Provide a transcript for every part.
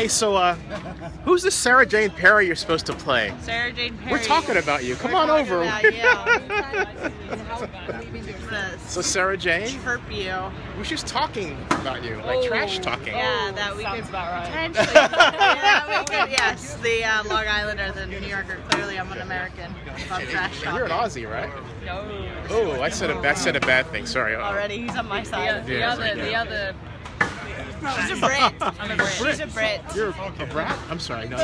Hey, so who's this Sarah Jane Perry you're supposed to play? Sarah Jane Perry. We're talking about you. Come on over. So Sarah Jane? Chirp you. We're just talking about you, like trash talking. Yeah, that we could potentially. Yeah, we could. Yes, the Long Islander, the New Yorker. Clearly, I'm an American. About trash talking. You're an Aussie, right? No. Oh, I said a bad thing. Sorry. Already, he's on my side. The other. She's a Brit. I'm a Brit. She's a Brit. You're a brat? I'm sorry. No.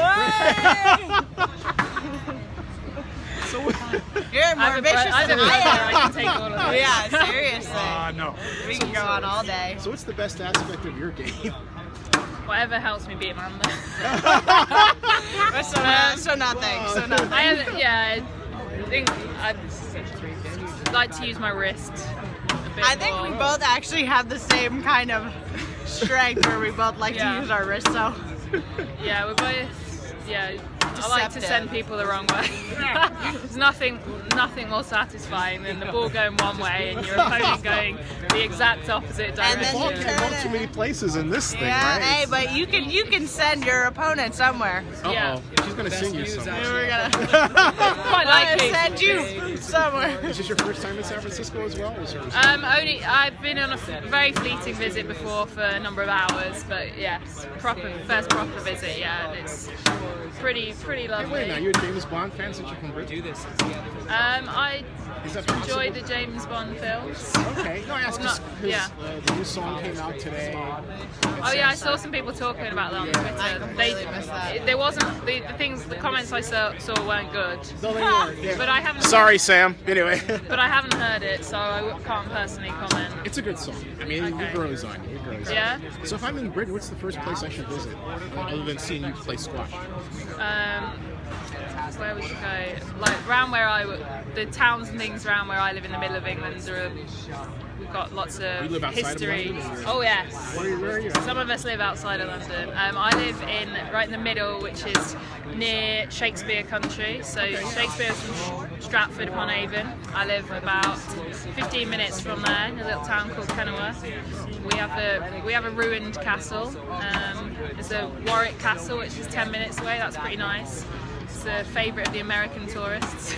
So you're more ambitious than I am. I can take all of this. Yeah, seriously. No. We can go on all day. So what's the best aspect of your game? Whatever helps me beat Amanda. So nothing. I like to use my wrist. I think we both actually have the same kind of strength where we both like to use our wrists. So yeah, we're both I like to send people the wrong way. There's nothing more satisfying than the ball going one way and your opponent going the exact opposite direction. And then you can go too many places in this thing, right? Yeah, hey, but you can send your opponent somewhere. Yeah, she's gonna send you somewhere. We're gonna send you somewhere. Is this your first time in San Francisco as well? Only I've been on a very fleeting visit before for a number of hours, but yes, first proper visit. Yeah, and it's pretty lovely. Hey, wait now, you're a James Bond fan since you can do this? I enjoy the James Bond films. Okay, no, I asked because the new song came out today. Oh yeah, I saw some people talking about that on Twitter. There wasn't the comments I saw weren't good. No, they weren't. Yeah. But I haven't. Sorry, Sam. Anyway. But I haven't heard it, so I can't personally comment. It's a good song. I mean, it grows on you. Yeah. So if I'm in Britain, what's the first place I should visit other than seeing you play squash? Where would you go? Like round where the towns and things round where I live in the middle of England are. We've got lots of history. Oh yes. Where are you? Some of us live outside of London. I live right in the middle, which is near Shakespeare country. So Shakespeare is from Stratford upon Avon. I live about 15 minutes from there in a little town called Kenilworth. We have a ruined castle. There's a Warwick castle, which is 10 minutes away. That's pretty nice. A favourite of the American tourists.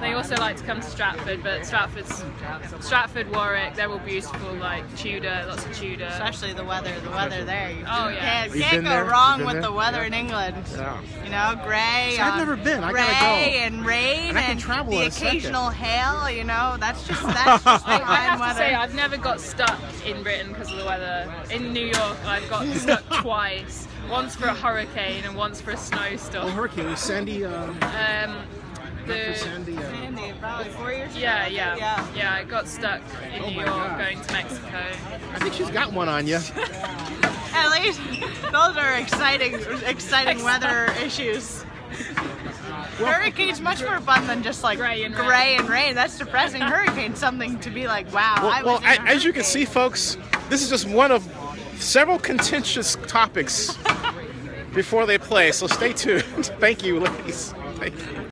They also like to come to Stratford, but Stratford, Warwick, they're all beautiful, like Tudor, lots of Tudor. Especially the weather there. You can't go wrong with the weather in England. Yeah. You know, grey. I've never been. I gotta go. And rain and I can travel the occasional hail. You know, that's just the fine weather. Say, I've never got stuck in Britain because of the weather. In New York, I've got stuck twice. Once for a hurricane and once for a snowstorm. Oh, hurricane was Sandy. Sandy, about 4 years ago. Yeah. I got stuck in New York going to Mexico. I think she's got one on you. At least those are exciting weather issues. Well, hurricane's much more fun than just like grey and rain. That's depressing. Hurricane's something to be like, wow. Well, as you can see, folks, this is just one of several contentious topics before they play, so stay tuned. Thank you, ladies. Thank you.